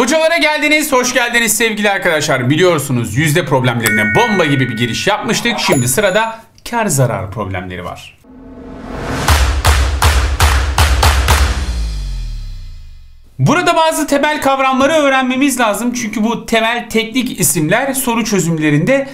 Hocalara geldiniz, hoş geldiniz sevgili arkadaşlar. Biliyorsunuz yüzde problemlerine bomba gibi bir giriş yapmıştık. Şimdi sırada kar zarar problemleri var. Burada bazı temel kavramları öğrenmemiz lazım. Çünkü bu temel teknik isimler soru çözümlerinde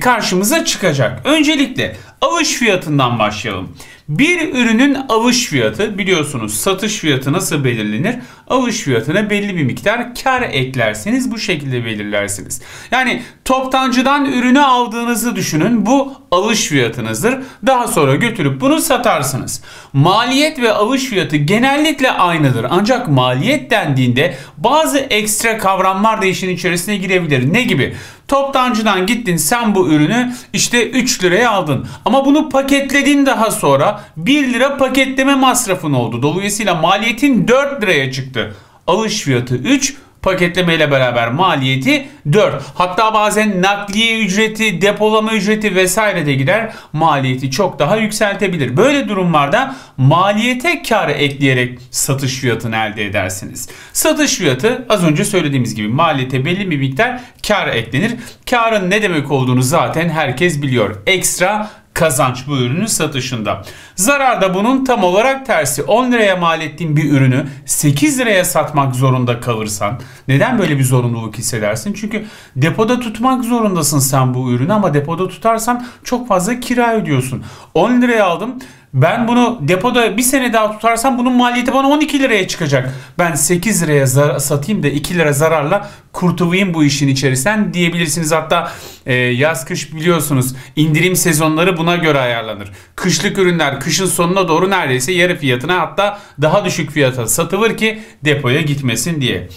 karşımıza çıkacak. Öncelikle alış fiyatından başlayalım. Bir ürünün alış fiyatı, biliyorsunuz satış fiyatı nasıl belirlenir? Alış fiyatına belli bir miktar kar eklerseniz bu şekilde belirlersiniz. Yani toptancıdan ürünü aldığınızı düşünün. Bu alış fiyatınızdır. Daha sonra götürüp bunu satarsınız. Maliyet ve alış fiyatı genellikle aynıdır. Ancak maliyet dendiğinde bazı ekstra kavramlar da işin içerisine girebilir. Ne gibi? Toptancıdan gittin, sen bu ürünü işte 3 liraya aldın. Ama bunu paketledin, daha sonra 1 lira paketleme masrafın oldu. Dolayısıyla maliyetin 4 liraya çıktı. Alış fiyatı 3, paketlemeyle beraber maliyeti 4. Hatta bazen nakliye ücreti, depolama ücreti vesaire de gider. Maliyeti çok daha yükseltebilir. Böyle durumlarda maliyete kar ekleyerek satış fiyatını elde edersiniz. Satış fiyatı az önce söylediğimiz gibi maliyete belli bir miktar kar eklenir. Karın ne demek olduğunu zaten herkes biliyor. Ekstra kazanç bu ürünün satışında. Zarar da bunun tam olarak tersi. 10 liraya mal ettiğin bir ürünü 8 liraya satmak zorunda kalırsan neden böyle bir zorunluluk hissedersin? Çünkü depoda tutmak zorundasın sen bu ürünü, ama depoda tutarsan çok fazla kira ödüyorsun. 10 liraya aldım. Ben bunu depoda bir sene daha tutarsam bunun maliyeti bana 12 liraya çıkacak. Ben 8 liraya satayım da 2 lira zararla kurtulayım bu işin içerisinden diyebilirsiniz. Hatta yaz kış biliyorsunuz indirim sezonları buna göre ayarlanır. Kışlık ürünler kışın sonuna doğru neredeyse yarı fiyatına, hatta daha düşük fiyata satılır ki depoya gitmesin diye.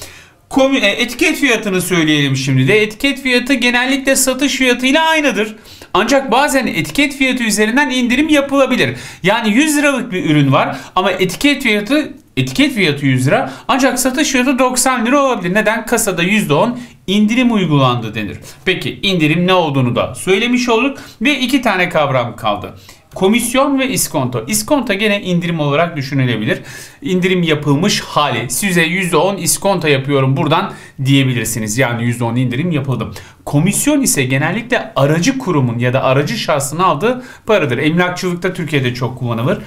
Etiket fiyatını söyleyelim şimdi de. Etiket fiyatı genellikle satış fiyatıyla aynıdır. Ancak bazen etiket fiyatı üzerinden indirim yapılabilir. Yani 100 liralık bir ürün var ama etiket fiyatı 100 lira ancak satış fiyatı 90 lira olabilir. Neden? Kasada %10 indirim uygulandı denir. Peki indirim ne olduğunu da söylemiş olduk ve iki tane kavram kaldı. Komisyon ve iskonto. İskonto gene indirim olarak düşünülebilir. İndirim yapılmış hali. Size %10 iskonto yapıyorum buradan diyebilirsiniz. Yani %10 indirim yapıldım. Komisyon ise genellikle aracı kurumun ya da aracı şahsın aldığı paradır. Emlakçılıkta Türkiye'de çok kullanılır.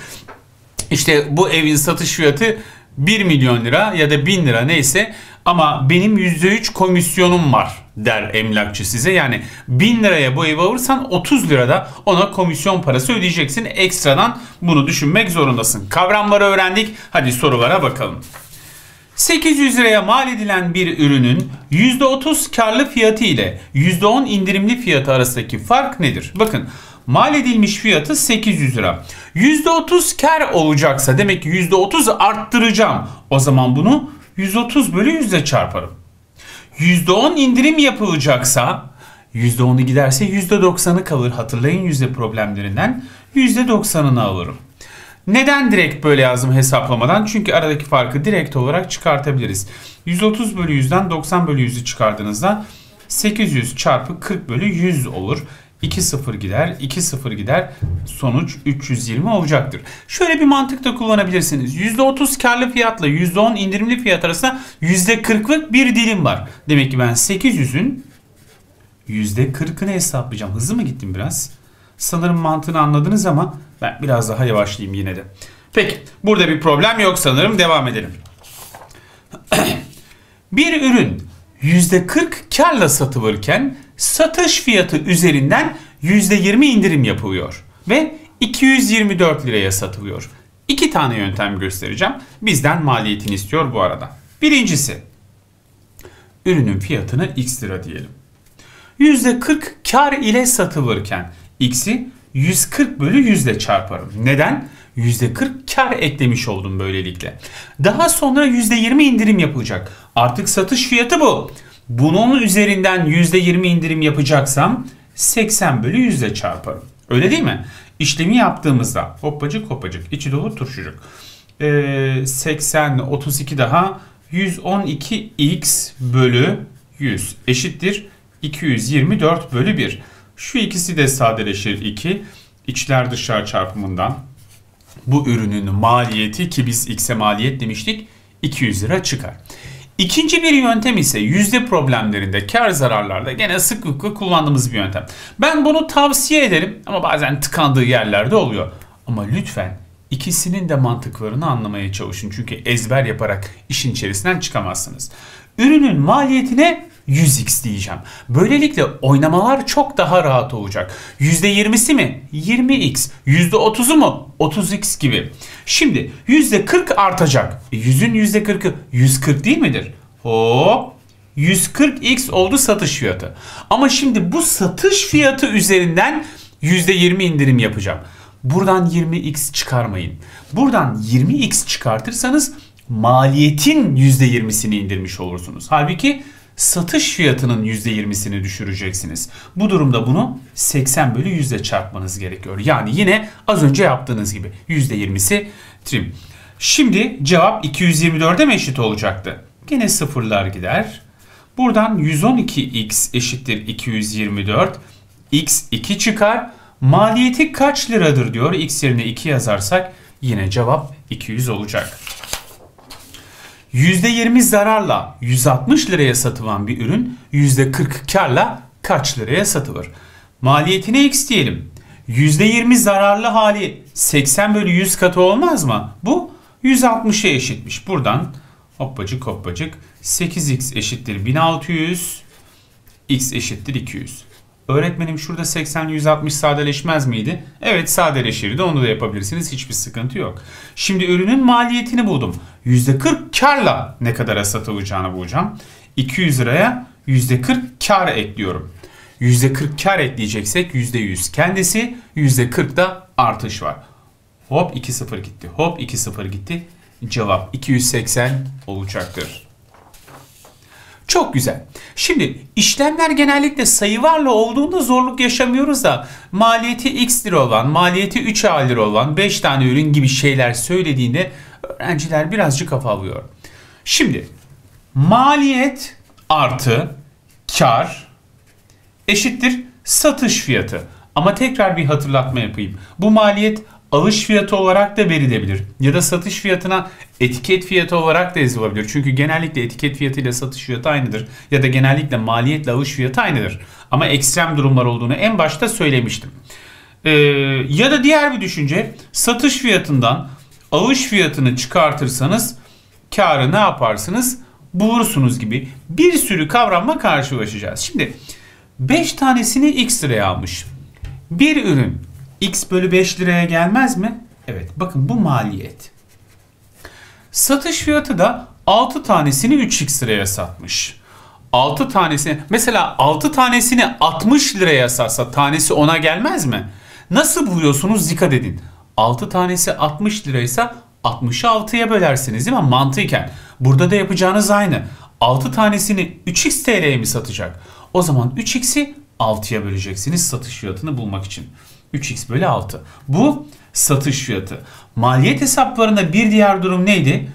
İşte bu evin satış fiyatı 1 milyon lira ya da 1000 lira neyse, ama benim %3 komisyonum var der emlakçı size. Yani 1000 liraya bu evi alırsan 30 lirada ona komisyon parası ödeyeceksin. Ekstradan bunu düşünmek zorundasın. Kavramları öğrendik. Hadi sorulara bakalım. 800 liraya mal edilen bir ürünün %30 karlı fiyatı ile %10 indirimli fiyatı arasındaki fark nedir? Bakın, mal edilmiş fiyatı 800 lira. %30 kar olacaksa demek ki %30 arttıracağım. O zaman bunu 130 bölü 100'le çarparım. %10 indirim yapılacaksa %10'u giderse %90'ı kalır. Hatırlayın yüzde problemlerinden %90'ını alırım. Neden direkt böyle yazdım hesaplamadan? Çünkü aradaki farkı direkt olarak çıkartabiliriz. 130 bölü 100'den 90 bölü 100'ü çıkardığınızda 800 çarpı 40 bölü 100 olur. 2 sıfır gider, 2 sıfır gider. Sonuç 320 olacaktır. Şöyle bir mantık da kullanabilirsiniz. %30 karlı fiyatla %10 indirimli fiyat arasında %40'lık bir dilim var. Demek ki ben 800'ün %40'ını hesaplayacağım. Hızlı mı gittim biraz? Sanırım mantığını anladınız ama ben biraz daha yavaşlayayım yine de. Peki, burada bir problem yok sanırım. Devam edelim. Bir ürün %40 karla satılırken satış fiyatı üzerinden %20 indirim yapılıyor ve 224 liraya satılıyor. İki tane yöntem göstereceğim. Bizden maliyetini istiyor bu arada. Birincisi, ürünün fiyatını x lira diyelim. %40 kar ile satılırken x'i 140 bölü 100 ile çarparım. Neden? %40 kar eklemiş oldum böylelikle. Daha sonra %20 indirim yapılacak. Artık satış fiyatı bu. Bunun üzerinden %20 indirim yapacaksam 80 bölü 100 ile çarparım. Öyle değil mi? İşlemi yaptığımızda hoppacık hoppacık içi dolu turşucuk. 80 ile 32 daha 112x bölü 100 eşittir 224 bölü 1. Şu ikisi de sadeleşir 2. İçler dışlar çarpımından bu ürünün maliyeti, ki biz x'e maliyet demiştik, 200 lira çıkar. İkinci bir yöntem ise yüzde problemlerinde, kar zararlarda gene sıklıkla kullandığımız bir yöntem. Ben bunu tavsiye ederim ama bazen tıkandığı yerlerde oluyor. Ama lütfen ikisinin de mantıklarını anlamaya çalışın. Çünkü ezber yaparak işin içerisinden çıkamazsınız. Ürünün maliyetine 100x diyeceğim. Böylelikle oynamalar çok daha rahat olacak. %20'si mi? 20x. %30'u mu? 30x gibi. Şimdi %40 artacak. 100'ün %40'ı 140 değil midir? Hop. 140x oldu satış fiyatı. Ama şimdi bu satış fiyatı üzerinden %20 indirim yapacağım. Buradan 20x çıkarmayın. Buradan 20x çıkartırsanız maliyetin %20'sini indirmiş olursunuz. Halbuki satış fiyatının %20'sini düşüreceksiniz. Bu durumda bunu 80 bölü 100'e çarpmanız gerekiyor. Yani yine az önce yaptığınız gibi %20'si trim. Şimdi cevap 224'e mi eşit olacaktı? Gene sıfırlar gider. Buradan 112x eşittir 224. X 2 çıkar. Maliyeti kaç liradır diyor. X yerine 2 yazarsak yine cevap 200 olacak. %20 zararla 160 liraya satılan bir ürün %40 karla kaç liraya satılır? Maliyetine x diyelim. %20 zararlı hali 80 bölü 100 katı olmaz mı? Bu 160'a eşitmiş. Buradan hoppacık hoppacık 8x eşittir 1600, x eşittir 200. Öğretmenim şurada 80 ile 160 sadeleşmez miydi? Evet, sadeleşirdi. Onu da yapabilirsiniz. Hiçbir sıkıntı yok. Şimdi ürünün maliyetini buldum. %40 karla ne kadara satılacağını bulacağım. 200 liraya %40 kar ekliyorum. %40 kar ekleyeceksek %100 kendisi. %40'da artış var. Hop 2-0 gitti. Hop 2-0 gitti. Cevap 280 olacaktır. Çok güzel. Şimdi işlemler genellikle sayılarla olduğunda zorluk yaşamıyoruz da maliyeti x lira olan, maliyeti 3A lira olan 5 tane ürün gibi şeyler söylediğinde öğrenciler birazcık kafa alıyor. Şimdi maliyet artı kar eşittir satış fiyatı. Ama tekrar bir hatırlatma yapayım. Bu maliyet alış fiyatı olarak da verilebilir ya da satış fiyatına etiket fiyatı olarak da yazılabilir. Çünkü genellikle etiket fiyatı ile satış fiyatı aynıdır ya da genellikle maliyetle alış fiyatı aynıdır. Ama ekstrem durumlar olduğunu en başta söylemiştim. Ya da diğer bir düşünce, satış fiyatından alış fiyatını çıkartırsanız karı ne yaparsınız? Bulursunuz gibi bir sürü kavramla karşılaşacağız. Şimdi 5 tanesini x liraya almış bir ürün x bölü 5 liraya gelmez mi? Evet, bakın bu maliyet. Satış fiyatı da 6 tanesini 3x liraya satmış. 6 tanesini, mesela 6 tanesini 60 liraya satsa tanesi 10'a gelmez mi? Nasıl buluyorsunuz? Dikkat edin. 6 tanesi 60 liraysa 60'ı 6'ya bölersiniz değil mi? Mantıken. Burada da yapacağınız aynı. 6 tanesini 3x TL'ye mi satacak? O zaman 3x'i 6'ya böleceksiniz satış fiyatını bulmak için. 3x bölü 6. Bu satış fiyatı. Maliyet hesaplarında bir diğer durum neydi?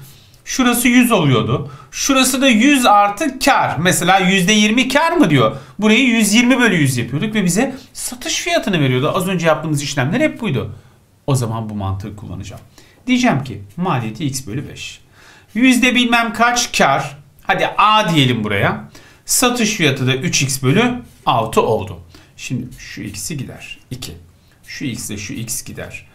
Şurası 100 oluyordu. Şurası da 100 artı kar. Mesela %20 kar mı diyor. Burayı 120 bölü 100 yapıyorduk ve bize satış fiyatını veriyordu. Az önce yaptığımız işlemler hep buydu. O zaman bu mantığı kullanacağım. Diyeceğim ki maliyeti x bölü 5. Yüzde bilmem kaç kar. Hadi A diyelim buraya. Satış fiyatı da 3x bölü 6 oldu. Şimdi şu x'i gider. 2. Şu x ile şu x gider.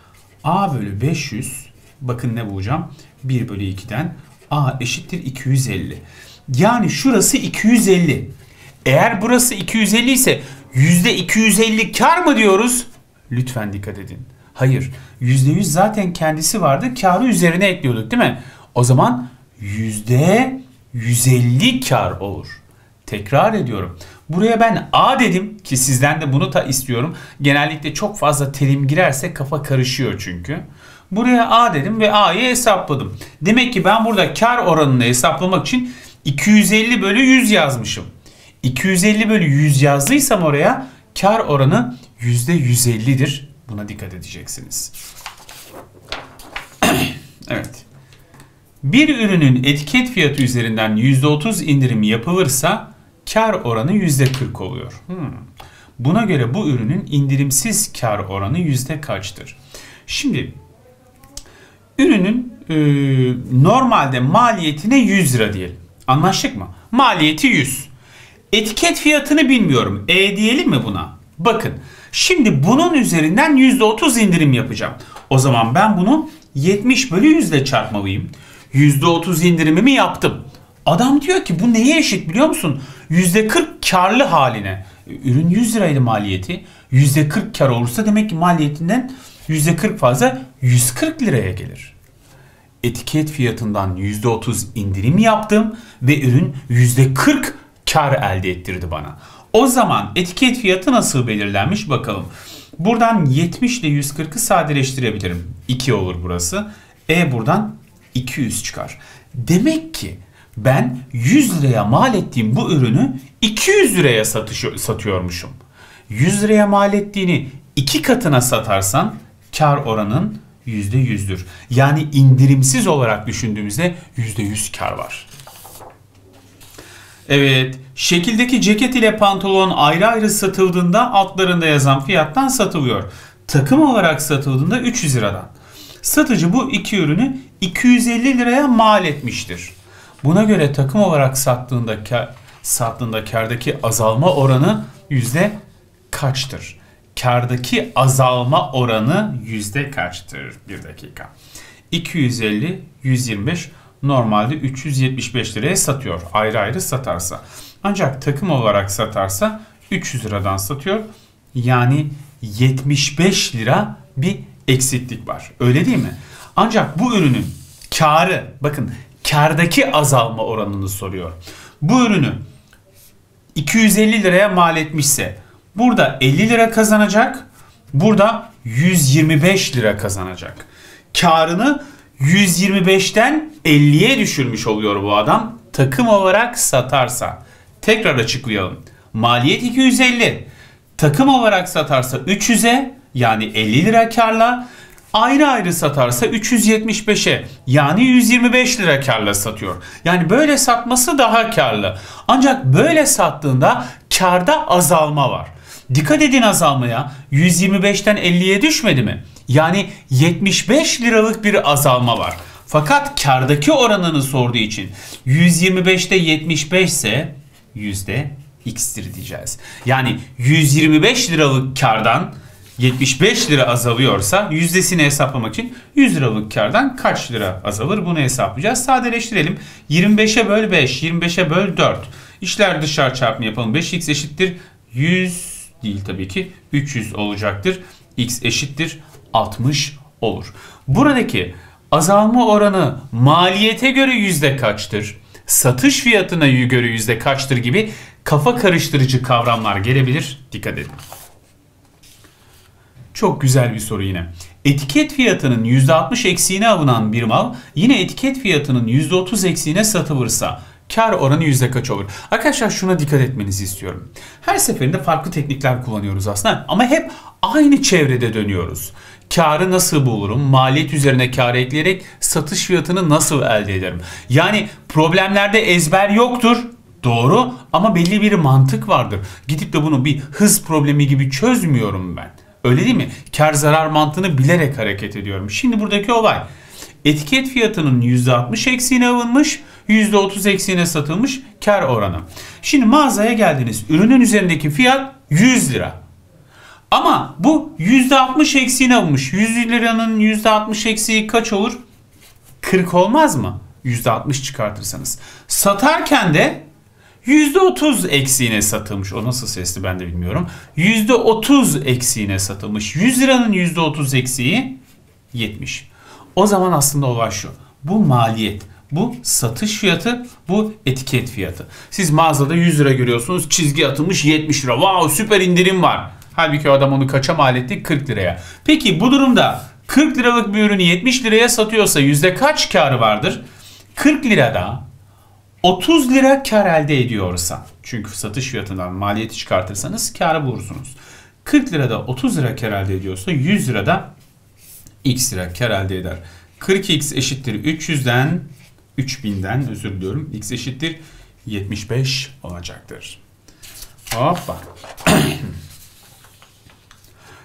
A bölü 500. Bakın ne bulacağım? 1 bölü 2'den A eşittir 250. Yani şurası 250. Eğer burası 250 ise %250 kar mı diyoruz? Lütfen dikkat edin. Hayır. %100 zaten kendisi vardı. Karı üzerine ekliyorduk değil mi? O zaman %150 kar olur. Tekrar ediyorum. Buraya ben A dedim ki sizden de bunu da istiyorum. Genellikle çok fazla terim girerse kafa karışıyor çünkü. Buraya A dedim ve A'yı hesapladım. Demek ki ben burada kar oranını hesaplamak için 250 bölü 100 yazmışım. 250 bölü 100 yazdıysam oraya kar oranı %150'dir. Buna dikkat edeceksiniz. Evet. Bir ürünün etiket fiyatı üzerinden %30 indirim yapılırsa kar oranı %40 oluyor. Buna göre bu ürünün indirimsiz kar oranı yüzde kaçtır? Şimdi ürünün normalde maliyetine 100 lira diyelim. Anlaştık mı? Maliyeti 100. Etiket fiyatını bilmiyorum. Diyelim mi buna? Bakın. Şimdi bunun üzerinden %30 indirim yapacağım. O zaman ben bunu 70/100 ile çarpmalıyım. %30 indirimimi yaptım. Adam diyor ki bu neye eşit biliyor musun? %40 karlı haline. Ürün 100 liraydı maliyeti. %40 kar olursa demek ki maliyetinden %40 fazla 140 liraya gelir. Etiket fiyatından %30 indirim yaptım ve ürün %40 kar elde ettirdi bana. O zaman etiket fiyatı nasıl belirlenmiş bakalım. Buradan 70 ile 140'ı sadeleştirebilirim. 2 olur burası. Buradan 200 çıkar. Demek ki ben 100 liraya mal ettiğim bu ürünü 200 liraya satıyormuşum. 100 liraya mal ettiğini 2 katına satarsan kar oranın %100'dür. Yani indirimsiz olarak düşündüğümüzde %100 kar var. Evet, şekildeki ceket ile pantolon ayrı ayrı satıldığında altlarında yazan fiyattan satılıyor. Takım olarak satıldığında 300 liradan. Satıcı bu iki ürünü 250 liraya mal etmiştir. Buna göre takım olarak sattığında kârdaki azalma oranı yüzde kaçtır? Kârdaki azalma oranı yüzde kaçtır? Bir dakika. 250, 125, normalde 375 liraya satıyor. Ayrı ayrı satarsa. Ancak takım olarak satarsa 300 liradan satıyor. Yani 75 lira bir eksiklik var. Öyle değil mi? Ancak bu ürünün kârı, bakın kârdaki azalma oranını soruyor. Bu ürünü 250 liraya mal etmişse burada 50 lira kazanacak. Burada 125 lira kazanacak. Kârını 125'ten 50'ye düşürmüş oluyor bu adam takım olarak satarsa. Tekrar açıklayalım. Maliyet 250. Takım olarak satarsa 300'e yani 50 lira karla. Ayrı ayrı satarsa 375'e yani 125 lira karla satıyor. Yani böyle satması daha karlı. Ancak böyle sattığında karda azalma var. Dikkat edin azalmaya. 125'ten 50'ye düşmedi mi? Yani 75 liralık bir azalma var. Fakat kârdaki oranını sorduğu için 125'te 75 ise %x'tir diyeceğiz. Yani 125 liralık kârdan 75 lira azalıyorsa yüzdesini hesaplamak için 100 liralık kârdan kaç lira azalır bunu hesaplayacağız. Sadeleştirelim. 25/5, 25/4. İşler dışarı çarpımı yapalım. 5x eşittir 100 değil tabii ki 300 olacaktır. X eşittir 60 olur. Buradaki azalma oranı maliyete göre yüzde kaçtır? Satış fiyatına göre yüzde kaçtır gibi kafa karıştırıcı kavramlar gelebilir. Dikkat edin. Çok güzel bir soru yine. Etiket fiyatının %60 eksiğine alınan bir mal yine etiket fiyatının %30 eksiğine satılırsa kar oranı yüzde kaç olur? Arkadaşlar şuna dikkat etmenizi istiyorum. Her seferinde farklı teknikler kullanıyoruz aslında ama hep aynı çevrede dönüyoruz. Karı nasıl bulurum? Maliyet üzerine kar ekleyerek satış fiyatını nasıl elde ederim? Yani problemlerde ezber yoktur. Doğru ama belli bir mantık vardır. Gidip de bunu bir hız problemi gibi çözmüyorum ben. Öyle değil mi? Kar zarar mantığını bilerek hareket ediyorum. Şimdi buradaki olay. Etiket fiyatının %60 eksiğine alınmış, %30 eksiğine satılmış kar oranı. Şimdi mağazaya geldiniz. Ürünün üzerindeki fiyat 100 lira. Ama bu %60 eksiğine alınmış. 100 liranın %60 eksiği kaç olur? 40 olmaz mı? %60 çıkartırsanız. Satarken de %30 eksiğine satılmış. O nasıl sesli ben de bilmiyorum. %30 eksiğine satılmış. 100 liranın %30 eksiği 70. O zaman aslında olay şu. Bu maliyet, bu satış fiyatı, bu etiket fiyatı. Siz mağazada 100 lira görüyorsunuz. Çizgi atılmış 70 lira. Wow, süper indirim var. Halbuki o adam onu kaça mal etti? 40 liraya. Peki bu durumda 40 liralık bir ürünü 70 liraya satıyorsa yüzde kaç karı vardır? 40 lirada 30 lira kar elde ediyorsa, çünkü satış fiyatından maliyeti çıkartırsanız karı bulursunuz. 40 lirada 30 lira kar elde ediyorsa 100 lirada x lira kar elde eder. 40x eşittir 3000'den özür diliyorum. X eşittir 75 olacaktır. Hoppa.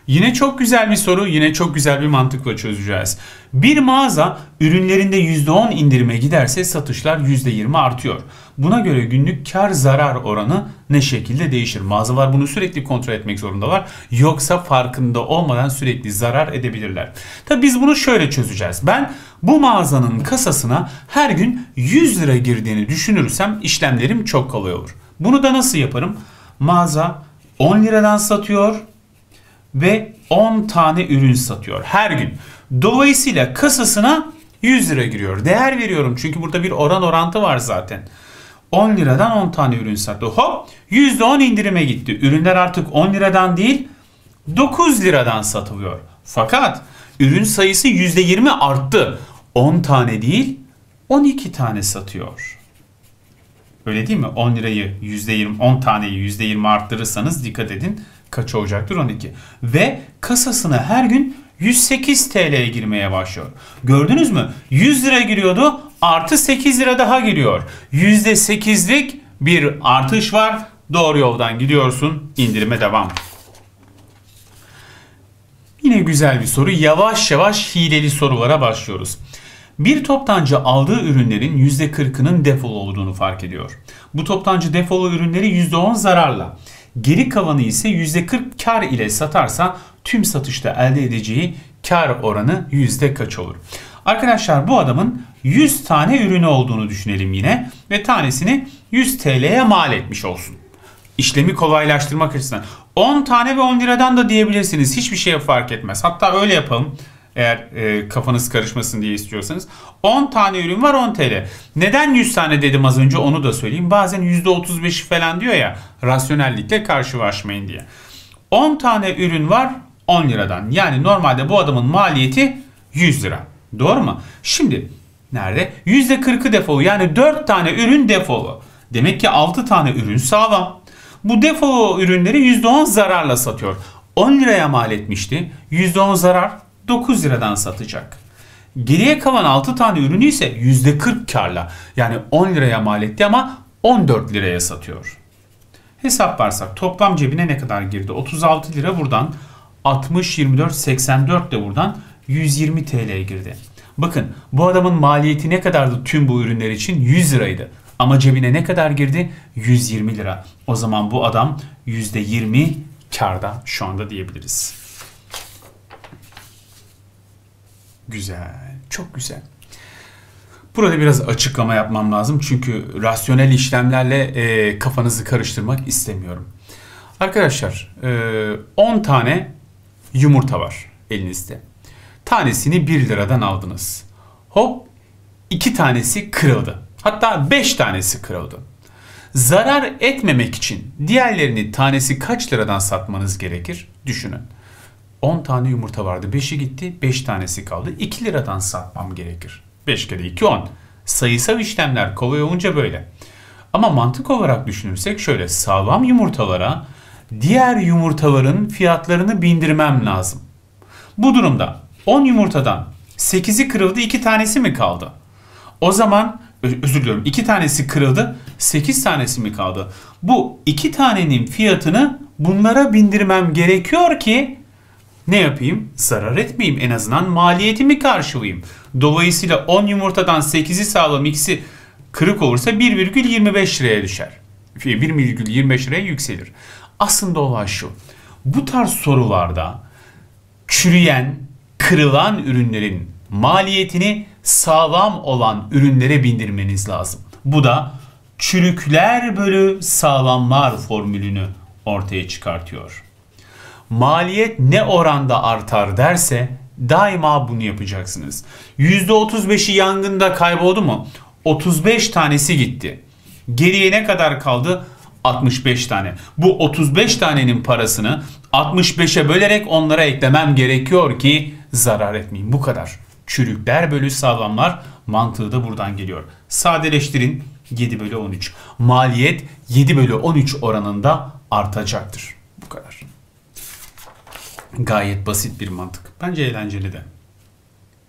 Yine çok güzel bir soru, yine çok güzel bir mantıkla çözeceğiz. Bir mağaza ürünlerinde %10 indirime giderse satışlar %20 artıyor. Buna göre günlük kar zarar oranı ne şekilde değişir? Mağazalar bunu sürekli kontrol etmek zorundalar. Yoksa farkında olmadan sürekli zarar edebilirler. Tabii biz bunu şöyle çözeceğiz. Ben bu mağazanın kasasına her gün 100 lira girdiğini düşünürsem işlemlerim çok kolay olur. Bunu da nasıl yaparım? Mağaza 10 liradan satıyor ve 10 tane ürün satıyor her gün. Dolayısıyla kasasına 100 lira giriyor. Değer veriyorum çünkü burada bir orantı var zaten. 10 liradan 10 tane ürün sattı. Hop %10 indirime gitti. Ürünler artık 10 liradan değil 9 liradan satılıyor. Fakat ürün sayısı %20 arttı. 10 tane değil 12 tane satıyor. Öyle değil mi? 10 lirayı %20, 10 taneyi %20 arttırırsanız dikkat edin. Kaç olacaktır? 12. Ve kasasına her gün 108 TL'ye girmeye başlıyor. Gördünüz mü? 100 lira giriyordu. Artı 8 lira daha giriyor. %8'lik bir artış var. Doğru yoldan gidiyorsun. İndirime devam. Yine güzel bir soru. Yavaş yavaş hileli sorulara başlıyoruz. Bir toptancı aldığı ürünlerin %40'ının defolu olduğunu fark ediyor. Bu toptancı defolu ürünleri %10 zararla, geri kalanı ise %40 kar ile satarsa tüm satışta elde edeceği kar oranı yüzde kaç olur? Arkadaşlar bu adamın 100 tane ürünü olduğunu düşünelim yine ve tanesini 100 TL'ye mal etmiş olsun. İşlemi kolaylaştırmak açısından 10 tane ve 10 liradan da diyebilirsiniz. Hiçbir şeye fark etmez. Hatta öyle yapalım. Eğer kafanız karışmasın diye istiyorsanız. 10 tane ürün var 10 TL. Neden 100 tane dedim az önce onu da söyleyeyim. Bazen %35 falan diyor ya. Rasyonellikle karşılaşmayın diye. 10 tane ürün var 10 liradan. Yani normalde bu adamın maliyeti 100 lira. Doğru mu? Şimdi nerede? %40'ı defolu. Yani 4 tane ürün defolu. Demek ki 6 tane ürün sağlam. Bu defolu ürünleri %10 zararla satıyor. 10 liraya mal etmişti. %10 zarar. 9 liradan satacak. Geriye kalan 6 tane ürünü ise %40 karla. Yani 10 liraya mal etti ama 14 liraya satıyor. Hesaplarsak toplam cebine ne kadar girdi? 36 lira buradan, 60, 24, 84 de buradan 120 TL'ye girdi. Bakın bu adamın maliyeti ne kadardı tüm bu ürünler için? 100 liraydı. Ama cebine ne kadar girdi? 120 lira. O zaman bu adam %20 karda şu anda diyebiliriz. Güzel, çok güzel. Burada biraz açıklama yapmam lazım. Çünkü rasyonel işlemlerle kafanızı karıştırmak istemiyorum. Arkadaşlar 10 tane yumurta var elinizde. Tanesini 1 liradan aldınız. Hop 2 tanesi kırıldı. Hatta 5 tanesi kırıldı. Zarar etmemek için diğerlerini tanesi kaç liradan satmanız gerekir? Düşünün. 10 tane yumurta vardı. 5'i gitti. 5 tanesi kaldı. 2 liradan satmam gerekir. 5 kere 2 10. Sayısal işlemler kolay olunca böyle. Ama mantık olarak düşünürsek şöyle. Sağlam yumurtalara diğer yumurtaların fiyatlarını bindirmem lazım. Bu durumda 10 yumurtadan 8'i kırıldı. 2 tanesi mi kaldı? O zaman özür diliyorum. 2 tanesi kırıldı. 8 tanesi mi kaldı? Bu 2 tanenin fiyatını bunlara bindirmem gerekiyor ki ne yapayım? Zarar etmeyeyim. En azından maliyetimi karşılayayım. Dolayısıyla 10 yumurtadan 8'i sağlam, ikisi kırık olursa 1,25 liraya düşer. 1,25 liraya yükselir. Aslında olay şu. Bu tarz sorularda çürüyen, kırılan ürünlerin maliyetini sağlam olan ürünlere bindirmeniz lazım. Bu da çürükler bölü sağlamlar formülünü ortaya çıkartıyor. Maliyet ne oranda artar derse daima bunu yapacaksınız. %35'i yangında kayboldu mu? 35 tanesi gitti. Geriye ne kadar kaldı? 65 tane. Bu 35 tanenin parasını 65'e bölerek onlara eklemem gerekiyor ki zarar etmeyeyim. Bu kadar. Çürükler bölü sağlamlar mantığı da buradan geliyor. Sadeleştirin 7/13. Maliyet 7/13 oranında artacaktır. Bu kadar. Gayet basit bir mantık. Bence eğlenceli de.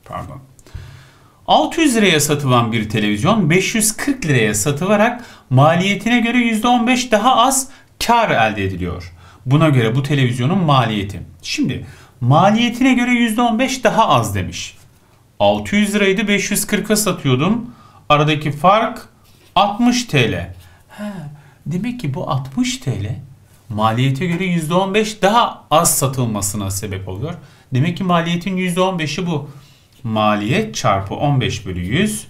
Pardon. 600 liraya satılan bir televizyon 540 liraya satılarak maliyetine göre %15 daha az kar elde ediliyor. Buna göre bu televizyonun maliyeti. Şimdi maliyetine göre %15 daha az demiş. 600 liraydı, 540'a satıyordum. Aradaki fark 60 TL. He, demek ki bu 60 TL maliyete göre %15 daha az satılmasına sebep oluyor. Demek ki maliyetin %15'i bu. Maliyet çarpı 15 bölü 100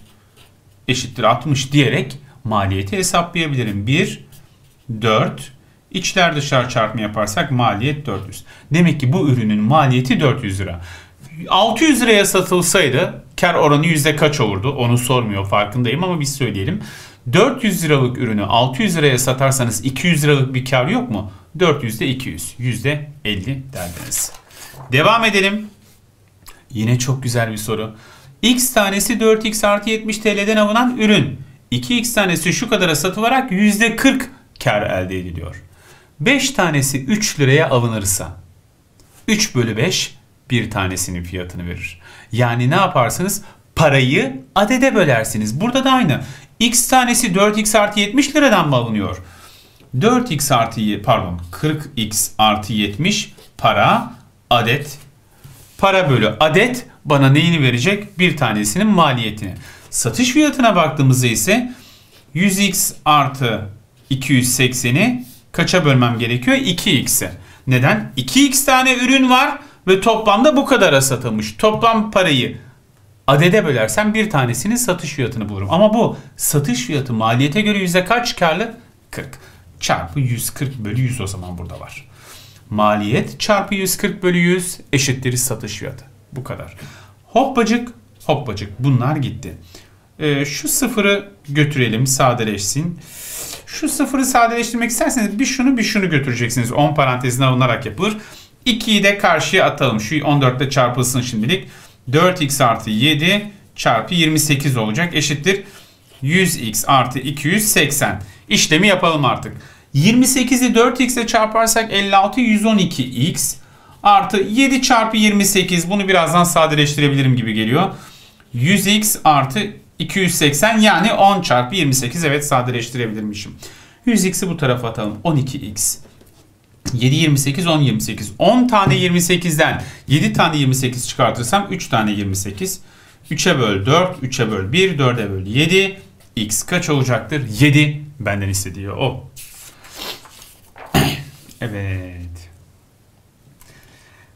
eşittir 60 diyerek maliyeti hesaplayabilirim. 1, 4, içler dışarı çarpımı yaparsak maliyet 400. Demek ki bu ürünün maliyeti 400 lira. 600 liraya satılsaydı kar oranı yüzde kaç olurdu? Onu sormuyor, farkındayım ama biz söyleyelim. 400 liralık ürünü 600 liraya satarsanız 200 liralık bir kar yok mu? 400'de 200, %50 derdiniz. Devam edelim. Yine çok güzel bir soru. X tanesi 4x artı 70 TL'den alınan ürün 2x tanesi şu kadara satılarak %40 kar elde ediliyor. 5 tanesi 3 liraya alınırsa 3 bölü 5 bir tanesinin fiyatını verir. Yani ne yaparsınız? Parayı adede bölersiniz. Burada da aynı. X tanesi 4x artı 70 liradan mı alınıyor? 40x artı 70 para adet. Para bölü adet bana neyini verecek? Bir tanesinin maliyetini. Satış fiyatına baktığımızda ise 100x artı 280'i kaça bölmem gerekiyor? 2x'e. Neden? 2x tane ürün var ve toplamda bu kadara satılmış. Toplam parayı adede bölersem bir tanesinin satış fiyatını bulurum. Ama bu satış fiyatı maliyete göre yüzde kaç karlı? 40. Çarpı 140 bölü 100 o zaman burada var. Maliyet çarpı 140 bölü 100 eşittir satış fiyatı. Bu kadar. Hoppacık, hoppacık. Bunlar gitti. Şu sıfırı götürelim, sadeleşsin. Şu sıfırı sadeleştirmek isterseniz bir şunu götüreceksiniz. 10 parantezine alınarak yapılır. 2'yi de karşıya atalım. Şu 14 ile çarpılsın şimdilik. 4x artı 7 çarpı 28 olacak. Eşittir 100x artı 280. İşlemi yapalım artık. 28'i 4x'e çarparsak 56, 112x artı 7 çarpı 28. Bunu birazdan sadeleştirebilirim gibi geliyor. 100x artı 280 yani 10 çarpı 28. Evet, sadeleştirebilirmişim. 100x'i bu tarafa atalım. 12x. 7, 28, 10, 28. 10 tane 28'den 7 tane 28 çıkartırsam 3 tane 28. 3'e böl 4, 3'e böl 1, 4'e böl 7. X kaç olacaktır? 7 benden istediği o. Evet.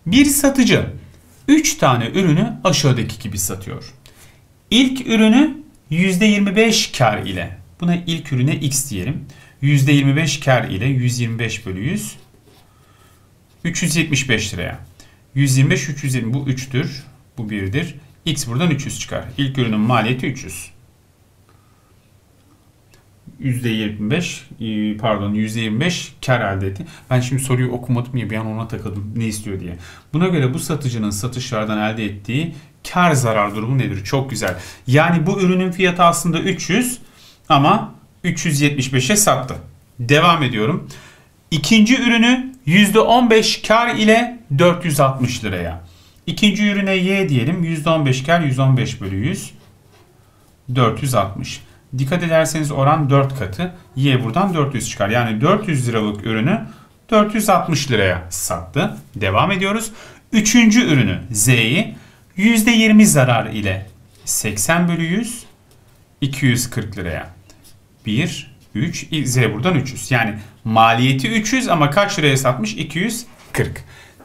Bir satıcı 3 tane ürünü aşağıdaki gibi satıyor. İlk ürünü %25 kar ile. Buna ilk ürüne X diyelim. %25 kar ile 125 bölü 100. 375 liraya. 125, 320 bu 3'tür. Bu 1'dir. X buradan 300 çıkar. İlk ürünün maliyeti 300. %25 kar elde etti. Ben şimdi soruyu okumadım ya, bir an ona takıldım ne istiyor diye. Buna göre bu satıcının satışlardan elde ettiği kar zarar durumu nedir? Çok güzel. Yani bu ürünün fiyatı aslında 300 ama 375'e sattı. Devam ediyorum. İkinci ürünü %15 kar ile 460 liraya. İkinci ürüne Y diyelim. %15 kar 115 bölü 100 460. Dikkat ederseniz oran 4 katı. Y buradan 400 çıkar. Yani 400 liralık ürünü 460 liraya sattı. Devam ediyoruz. Üçüncü ürünü Z'yi %20 zarar ile 80 bölü 100 240 liraya. 1, 3, Z buradan 300. Yani maliyeti 300 ama kaç liraya satmış? 240.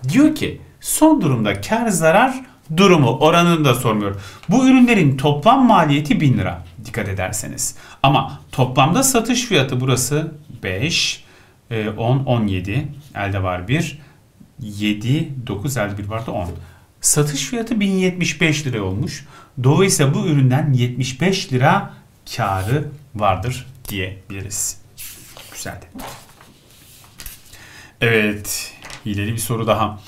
Diyor ki son durumda kar zarar durumu oranını da sormuyor. Bu ürünlerin toplam maliyeti 1000 lira. Dikkat ederseniz. Ama toplamda satış fiyatı burası 5, 10, 17. Elde var 1. 7, 9, elde 1 var da 10. Satış fiyatı 1075 lira olmuş. Dolayısıyla bu üründen 75 lira karı vardır diyebiliriz. Güzeldi. Evet. Hileli bir soru daha.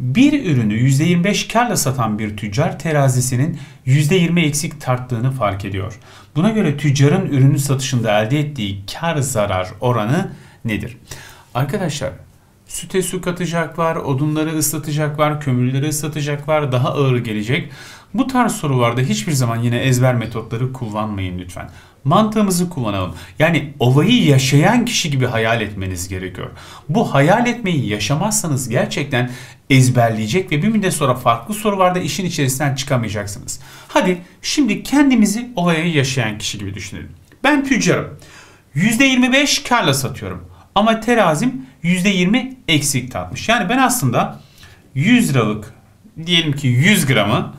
Bir ürünü %25 karla satan bir tüccar terazisinin %20 eksik tarttığını fark ediyor. Buna göre tüccarın ürünü satışında elde ettiği kar zarar oranı nedir? Arkadaşlar süte su katacaklar, odunları ıslatacaklar, kömürleri ıslatacaklar, daha ağır gelecek. Bu tarz sorularda hiçbir zaman yine ezber metotları kullanmayın lütfen. mantığımızı kullanalım. Yani olayı yaşayan kişi gibi hayal etmeniz gerekiyor. Bu hayal etmeyi yaşamazsanız gerçekten ezberleyecek ve bir müddet sonra farklı sorularda işin içerisinden çıkamayacaksınız. Hadi şimdi kendimizi olayı yaşayan kişi gibi düşünelim. Ben tüccarım. %25 karla satıyorum. Ama terazim %20 eksik tatmış. Yani ben aslında 100 liralık diyelim ki 100 gramı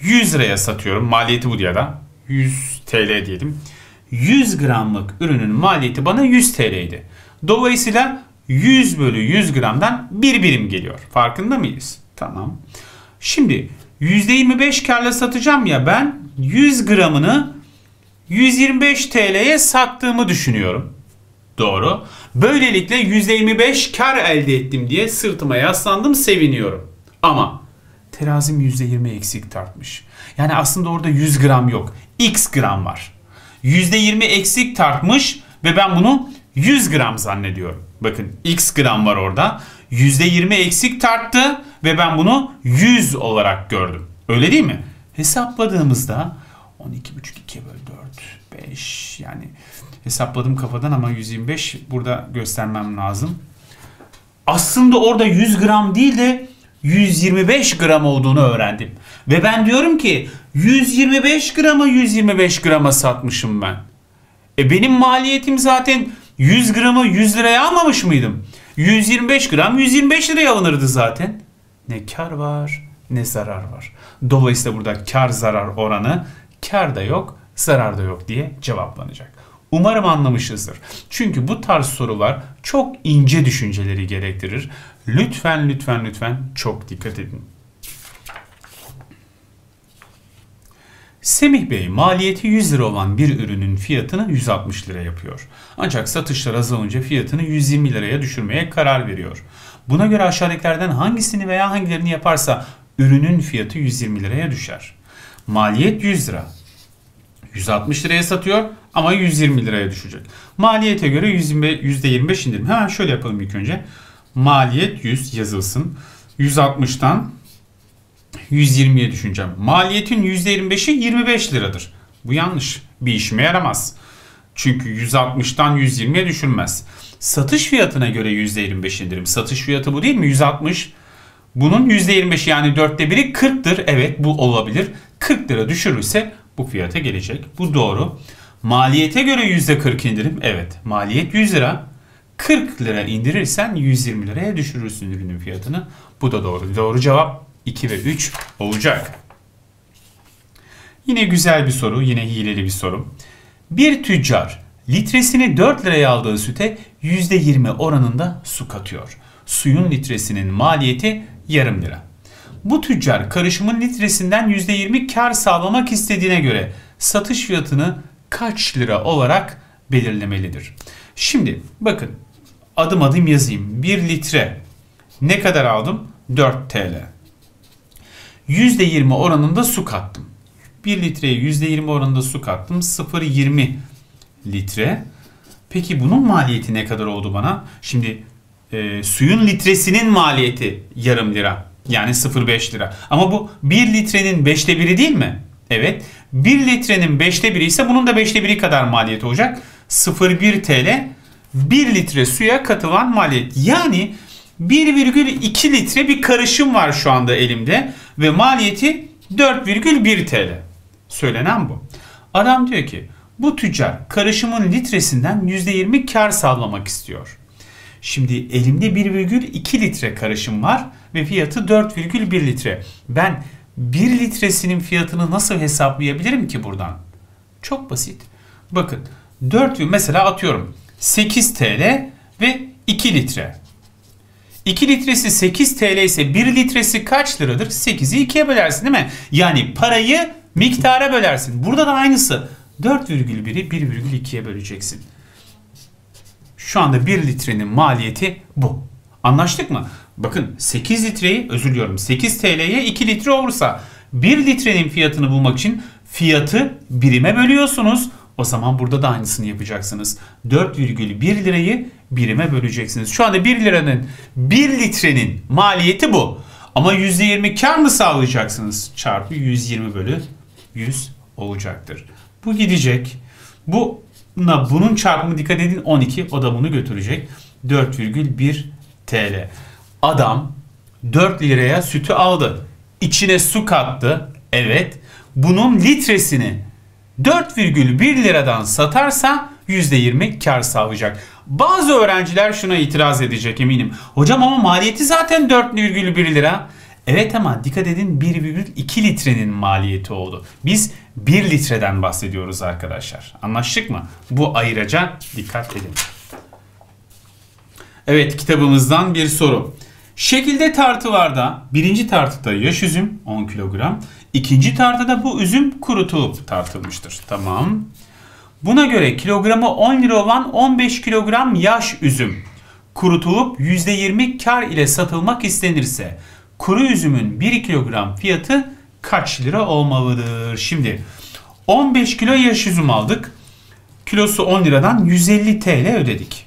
100 liraya satıyorum. Maliyeti bu diye da 100 TL diyelim. 100 gramlık ürünün maliyeti bana 100 TL'ydi. Dolayısıyla 100 bölü 100 gramdan bir birim geliyor. Farkında mıyız? Tamam. Şimdi %25 karla satacağım ya, ben 100 gramını 125 TL'ye sattığımı düşünüyorum. Doğru. Böylelikle %25 kar elde ettim diye sırtıma yaslandım, seviniyorum. Ama terazim %20 eksik tartmış. Yani aslında orada 100 gram yok. X gram var. %20 eksik tartmış ve ben bunu 100 gram zannediyorum. Bakın X gram var orada. %20 eksik tarttı ve ben bunu 100 olarak gördüm. Öyle değil mi? Hesapladığımızda 12,5 2 bölü 4 5, yani hesapladım kafadan ama 125 burada göstermem lazım. Aslında orada 100 gram değil de 125 gram olduğunu öğrendim. Ve ben diyorum ki 125 grama 125 grama satmışım ben. Benim maliyetim zaten 100 gramı 100 liraya almamış mıydım? 125 gram 125 liraya alınırdı zaten. Ne kar var ne zarar var. Dolayısıyla burada kar zarar oranı, kar da yok, zarar da yok diye cevaplanacak. Umarım anlamışızdır. Çünkü bu tarz sorular çok ince düşünceleri gerektirir. Lütfen, lütfen, lütfen çok dikkat edin. Semih Bey maliyeti 100 lira olan bir ürünün fiyatını 160 lira yapıyor. Ancak satışlar azalınca fiyatını 120 liraya düşürmeye karar veriyor. Buna göre aşağıdakilerden hangisini veya hangilerini yaparsa ürünün fiyatı 120 liraya düşer. Maliyet 100 lira. 160 liraya satıyor ama 120 liraya düşecek. Maliyete göre %25 indirim. Hemen şöyle yapalım ilk önce. Maliyet 100 yazılsın. 160'tan 120'ye düşüneceğim. Maliyetin %25'i 25 liradır. Bu yanlış. Bir işime yaramaz. Çünkü 160'tan 120'ye düşürmez. Satış fiyatına göre %25 indirim. Satış fiyatı bu değil mi? 160. Bunun %25'i yani 4'te 1'i 40'tır. Evet, bu olabilir. 40 lira düşürürse bu fiyata gelecek. Bu doğru. Maliyete göre %40 indirim. Evet. Maliyet 100 lira. 40 lira indirirsen 120 liraya düşürürsün ürünün fiyatını. Bu da doğru. Doğru cevap 2 ve 3 olacak. Yine güzel bir soru. Yine hileli bir soru. Bir tüccar litresini 4 liraya aldığı süte %20 oranında su katıyor. Suyun litresinin maliyeti yarım lira. Bu tüccar karışımın litresinden %20 kar sağlamak istediğine göre satış fiyatını kaç lira olarak belirlemelidir? Şimdi bakın, adım adım yazayım. 1 litre ne kadar aldım? 4 TL. %20 oranında su kattım. 1 litreye %20 oranında su kattım. 0,20 litre. Peki bunun maliyeti ne kadar oldu bana? Şimdi suyun litresinin maliyeti yarım lira. Yani 0,5 lira. Ama bu 1 litrenin 5'te 1'i değil mi? Evet. 1 litrenin 5'te 1'i ise bunun da 5'te 1'i kadar maliyeti olacak. 0,1 TL 1 litre suya katılan maliyet. Yani 1,2 litre bir karışım var şu anda elimde ve maliyeti 4,1 TL. Söylenen bu. Adam diyor ki bu tüccar karışımın litresinden %20 kar sağlamak istiyor. Şimdi elimde 1,2 litre karışım var ve fiyatı 4,1 litre. Ben 1 litresinin fiyatını nasıl hesaplayabilirim ki buradan? Çok basit. Bakın 4 mesela atıyorum 8 TL ve 2 litre. 2 litresi 8 TL ise 1 litresi kaç liradır? 8'i 2'ye bölersin değil mi? Yani parayı miktara bölersin. Burada da aynısı. 4,1'i 1,2'ye böleceksin. Şu anda 1 litrenin maliyeti bu. Anlaştık mı? Bakın 8 litreyi, özür diliyorum, 8 TL'ye 2 litre olursa 1 litrenin fiyatını bulmak için fiyatı birime bölüyorsunuz. O zaman burada da aynısını yapacaksınız. 4,1 lirayı birime böleceksiniz. Şu anda 1 liranın 1 litrenin maliyeti bu. Ama %20 kar mı sağlayacaksınız? Çarpı 120 bölü 100 olacaktır. Bu gidecek. Bunun çarpımı, dikkat edin, 12. O da bunu götürecek. 4,1 TL. Adam 4 liraya sütü aldı. İçine su kattı. Evet. Bunun litresini 4,1 liradan satarsa %20 kar sağlayacak. Bazı öğrenciler şuna itiraz edecek eminim. Hocam ama maliyeti zaten 4,1 lira. Evet ama dikkat edin, 1,2 litrenin maliyeti oldu. Biz 1 litreden bahsediyoruz arkadaşlar. Anlaştık mı? Bu ayıraca dikkat edin. Evet, kitabımızdan bir soru. Şekilde tartılarda, birinci tartıda yaş üzüm 10 kilogram. İkinci tartıda bu üzüm kurutulup tartılmıştır. Tamam. Buna göre kilogramı 10 lira olan 15 kilogram yaş üzüm kurutulup %20 kar ile satılmak istenirse kuru üzümün 1 kilogram fiyatı kaç lira olmalıdır? Şimdi 15 kilo yaş üzüm aldık. Kilosu 10 liradan 150 TL ödedik.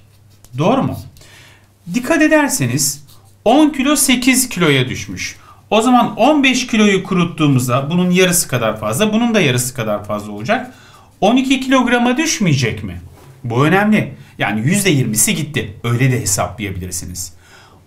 Doğru mu? Dikkat ederseniz 10 kilo 8 kiloya düşmüş. O zaman 15 kiloyu kuruttuğumuzda bunun yarısı kadar fazla, bunun da yarısı kadar fazla olacak. 12 kilograma düşmeyecek mi? Bu önemli. Yani %20'si gitti. Öyle de hesaplayabilirsiniz.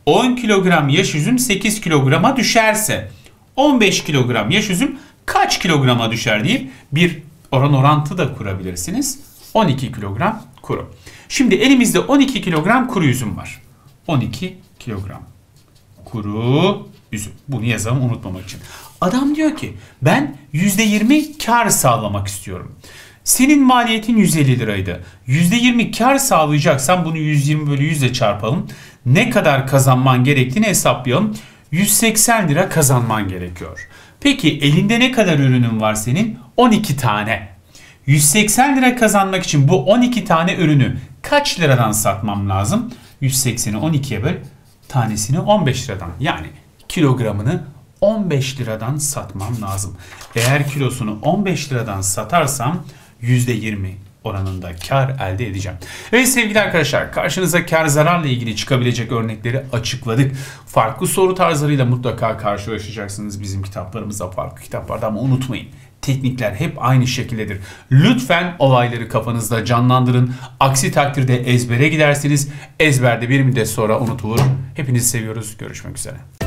10 kilogram yaş üzüm 8 kilograma düşerse 15 kilogram yaş üzüm kaç kilograma düşer deyip bir orantı da kurabilirsiniz. 12 kilogram kuru. Şimdi elimizde 12 kilogram kuru üzüm var. 12 kilogram kuru üzüm. Bunu yazalım unutmamak için. Adam diyor ki ben %20 kar sağlamak istiyorum. Senin maliyetin 150 liraydı. %20 kar sağlayacaksan bunu 120 bölü 100 ile çarpalım. Ne kadar kazanman gerektiğini hesaplayalım. 180 lira kazanman gerekiyor. Peki elinde ne kadar ürünün var senin? 12 tane. 180 lira kazanmak için bu 12 tane ürünü kaç liradan satmam lazım? 180'i 12'ye böl, tanesini 15 liradan. Yani kilogramını 15 liradan satmam lazım. Eğer kilosunu 15 liradan satarsam %20 oranında kar elde edeceğim. Evet sevgili arkadaşlar, karşınıza kar zararla ilgili çıkabilecek örnekleri açıkladık. Farklı soru tarzlarıyla mutlaka karşılaşacaksınız bizim kitaplarımızda, farklı kitaplarda, ama unutmayın teknikler hep aynı şekildedir. Lütfen olayları kafanızda canlandırın. Aksi takdirde ezbere gidersiniz. Ezberde bir müddet sonra unutulur. Hepinizi seviyoruz. Görüşmek üzere.